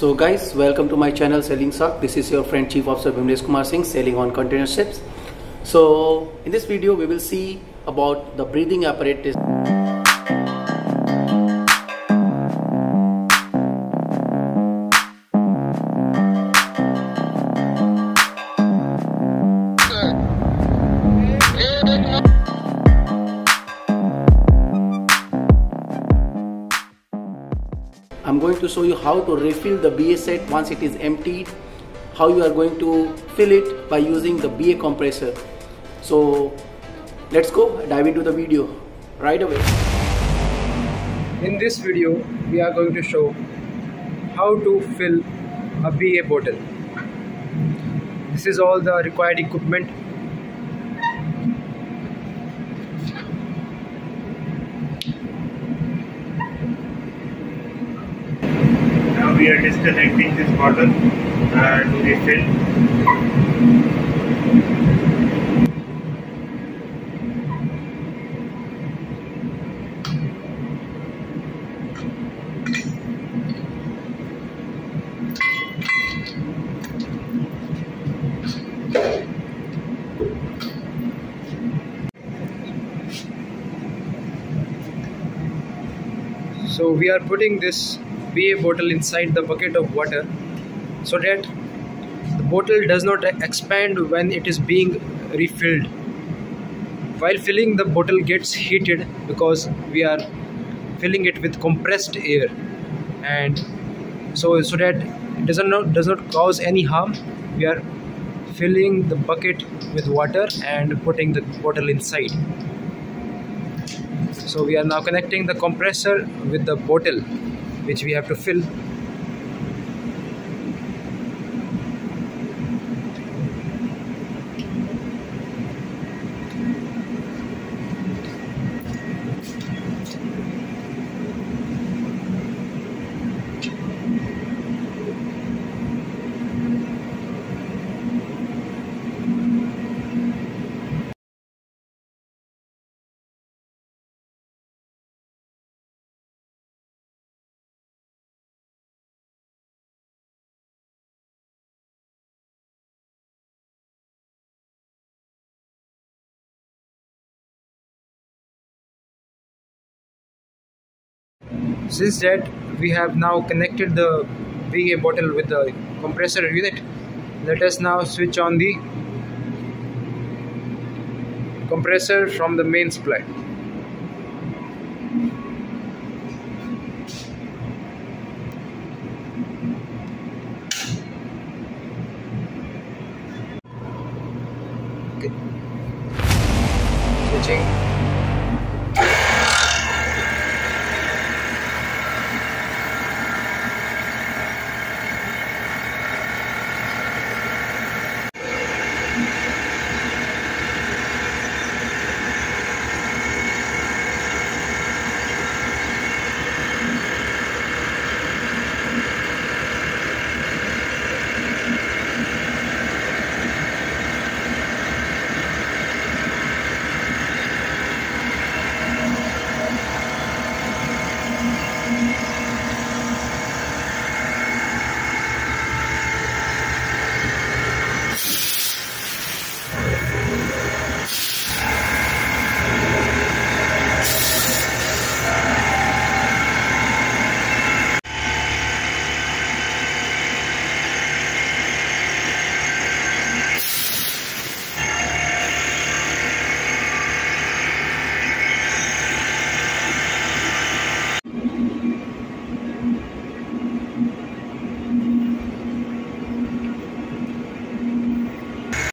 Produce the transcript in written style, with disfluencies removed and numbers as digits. So guys, welcome to my channel Sailing Shark. This is your friend Chief Officer Bhimlesh Kumar Singh, sailing on container ships. So in this video we will see about the breathing apparatus. I'm going to show you how to refill the BA set once it is emptied, how you are going to fill it by using the BA compressor. So let's go dive into the video right away. In this video we are going to show how to fill a BA bottle. This is all the required equipment. We are disconnecting this bottle and refill. So we are putting this BA bottle inside the bucket of water so that the bottle does not expand when it is being refilled. While filling, the bottle gets heated because we are filling it with compressed air, and so that it does not cause any harm. We are filling the bucket with water and putting the bottle inside. So we are now connecting the compressor with the bottle which we have to fill. Since that we have now connected the BA bottle with the compressor unit, let us now switch on the compressor from the main supply.